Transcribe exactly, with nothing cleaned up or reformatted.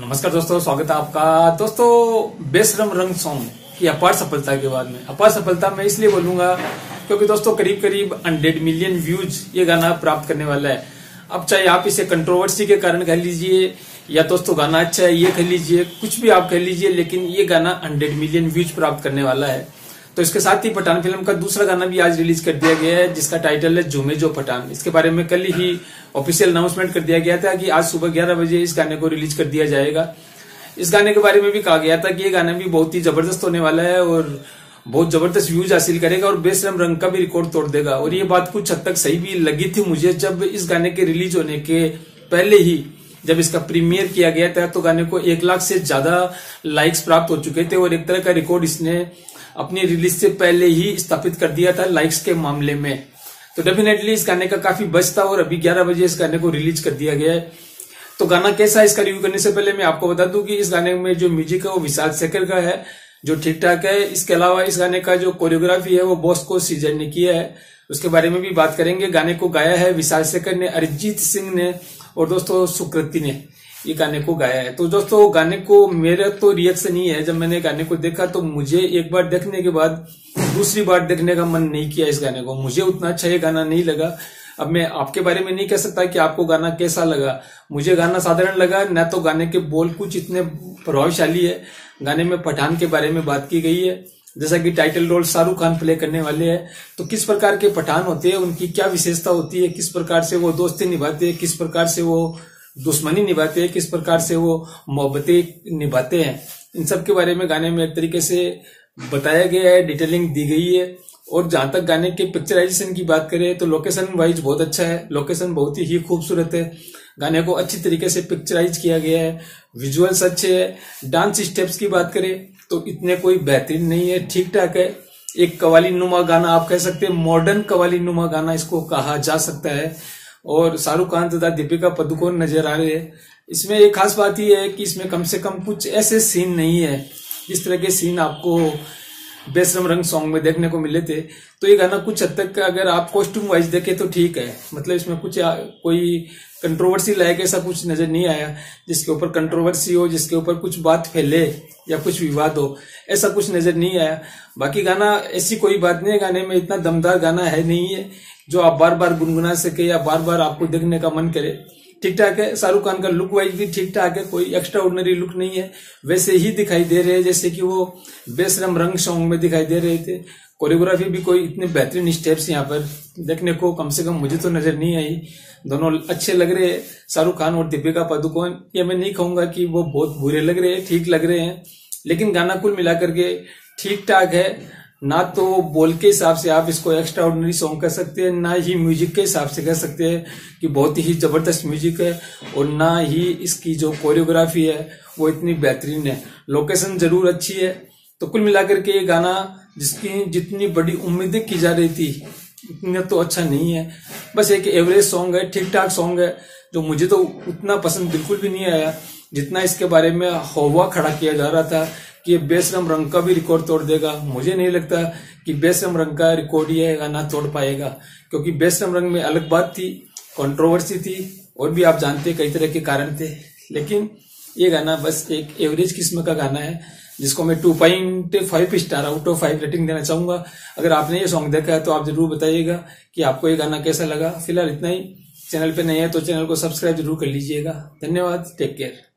नमस्कार दोस्तों, स्वागत है आपका। दोस्तों, बेशरम रंग सॉन्ग की अपार सफलता के बाद में, अपार सफलता मैं इसलिए बोलूंगा क्योंकि दोस्तों करीब करीब हंड्रेड मिलियन व्यूज ये गाना प्राप्त करने वाला है। अब चाहे आप इसे कंट्रोवर्सी के कारण कह लीजिए या दोस्तों गाना अच्छा है ये कह लीजिए, कुछ भी आप कह लीजिए, लेकिन ये गाना हंड्रेड मिलियन व्यूज प्राप्त करने वाला है। तो इसके साथ ही पठान फिल्म का दूसरा गाना भी आज रिलीज कर दिया गया है जिसका टाइटल है झूमे जो पठान। इसके बारे में कल ही ऑफिशियल अनाउंसमेंट कर दिया गया था कि आज सुबह ग्यारह बजे इस गाने को रिलीज कर दिया जाएगा। इस गाने के बारे में भी कहा गया था कि ये गाना भी बहुत ही जबरदस्त होने वाला है और बहुत जबरदस्त व्यूज हासिल करेगा और बेशरम रंग का भी रिकॉर्ड तोड़ देगा। और ये बात कुछ हद तक सही भी लगी थी मुझे। जब इस गाने के रिलीज होने के पहले ही जब इसका प्रीमियर किया गया था तो गाने को एक लाख से ज्यादा लाइक्स प्राप्त हो चुके थे और एक तरह का रिकॉर्ड इसने अपनी रिलीज से पहले ही स्थापित कर दिया था लाइक्स के मामले में। तो डेफिनेटली इस गाने का काफी बज था और अभी ग्यारह बजे इस गाने को रिलीज कर दिया गया है। तो गाना कैसा है इसका रिव्यू करने से पहले मैं आपको बता दूं कि इस गाने में जो म्यूजिक है वो विशाल शेखर का है जो ठीक ठाक है। इसके अलावा इस गाने का जो कोरियोग्राफी है वो बॉस्को सीजर ने किया है, उसके बारे में भी बात करेंगे। गाने को गाया है विशाल शेखर ने, अरिजीत सिंह ने और दोस्तों सुकृति ने ये गाने को गाया है। तो दोस्तों गाने को मेरा तो रिएक्शन ही है, जब मैंने गाने को देखा तो मुझे एक बार देखने के बाद दूसरी बार देखने का मन नहीं किया। इस गाने को मुझे उतना अच्छा ये गाना नहीं लगा। अब मैं आपके बारे में नहीं कह सकता कि आपको गाना कैसा लगा, मुझे गाना साधारण लगा। न तो गाने के बोल कुछ इतने प्रभावशाली है। गाने में पठान के बारे में बात की गई है, जैसा कि title role Shahrukh Khan play करने वाले हैं। तो किस प्रकार के पठान होते हैं, उनकी क्या विशेषता होती है, किस प्रकार से वो दोस्ती निभाते हैं, किस प्रकार से वो दुश्मनी निभाते हैं, किस प्रकार से वो मोहब्बतें निभाते हैं, इन सब के बारे में गाने में एक तरीके से बताया गया है, डिटेलिंग दी गई है। और जहां तक गाने के पिक्चराइजेशन की बात करें तो लोकेशन वाइज बहुत अच्छा है, लोकेशन बहुत ही खूबसूरत है। गाने को अच्छी तरीके से पिक्चराइज किया गया है, विजुअल्स अच्छे है। डांस स्टेप्स की बात करें तो इतने कोई बेहतरीन नहीं है, ठीक ठाक है। एक कवाली नुमा गाना आप कह सकते हैं, मॉडर्न कवाली नुमा गाना इसको कहा जा सकता है। और शाहरुख खान तथा दीपिका पादुकोण नजर आ रहे हैं। इसमें एक खास बात यह है कि इसमें कम से कम कुछ ऐसे सीन नहीं है जिस तरह के सीन आपको बेशरम रंग सॉन्ग में देखने को मिले थे। तो ये गाना कुछ हद तक अगर आप कॉस्ट्यूम वाइज देखें तो ठीक है, मतलब इसमें कुछ कोई कंट्रोवर्सी लायक ऐसा कुछ नजर नहीं आया जिसके ऊपर कंट्रोवर्सी हो, जिसके ऊपर कुछ बात फैले या कुछ विवाद हो, ऐसा कुछ नजर नहीं आया। बाकी गाना ऐसी कोई बात नहीं है, गाने में इतना दमदार गाना है नहीं है जो आप बार बार गुनगुना सके या बार बार आपको देखने का मन करे। ठीक ठाक है। शाहरुख खान का लुक वाइज भी ठीक ठाक है, कोई एक्स्ट्रा ऑर्डिनरी लुक नहीं है, वैसे ही दिखाई दे रहे हैं जैसे कि वो बेशरम रंग सॉन्ग में दिखाई दे रहे थे। कोरियोग्राफी भी कोई इतने बेहतरीन स्टेप्स यहाँ पर देखने को कम से कम मुझे तो नजर नहीं आई। दोनों अच्छे लग रहे हैं, शाहरुख खान और दीपिका पादुकोण। ये मैं नहीं कहूंगा कि वो बहुत बुरे लग रहे हैं, ठीक लग रहे हैं। लेकिन गाना कुल मिलाकर के ठीक ठाक है, ना तो बोल के हिसाब से आप इसको एक्स्ट्रा ऑर्डिनरी सॉन्ग कह सकते हैं, ना ही म्यूजिक के हिसाब से कह सकते हैं कि बहुत ही जबरदस्त म्यूजिक है, और ना ही इसकी जो कोरियोग्राफी है वो इतनी बेहतरीन है। लोकेशन जरूर अच्छी है। तो कुल मिलाकर के ये गाना जिसकी जितनी बड़ी उम्मीदें की जा रही थी उतना तो अच्छा नहीं है, बस एक एवरेज सॉन्ग है, ठीक ठाक सॉन्ग है जो मुझे तो उतना पसंद बिल्कुल भी नहीं आया जितना इसके बारे में हवा खड़ा किया जा रहा था कि ये बेशरम रंग का भी रिकॉर्ड तोड़ देगा। मुझे नहीं लगता कि बेशरम रंग का रिकॉर्ड ये गाना तोड़ पाएगा, क्योंकि बेशरम रंग में अलग बात थी, कंट्रोवर्सी थी और भी आप जानते कई तरह के कारण थे। लेकिन ये गाना बस एक एवरेज किस्म का गाना है जिसको मैं two point five star out of five rating देना चाहूंगा। अगर आपने ये सॉन्ग देखा है तो आप जरूर बताइएगा कि आपको ये गाना कैसा लगा। फिलहाल इतना ही। चैनल पे नए हैं तो चैनल को सब्सक्राइब जरूर कर लीजिएगा। धन्यवाद, टेक केयर।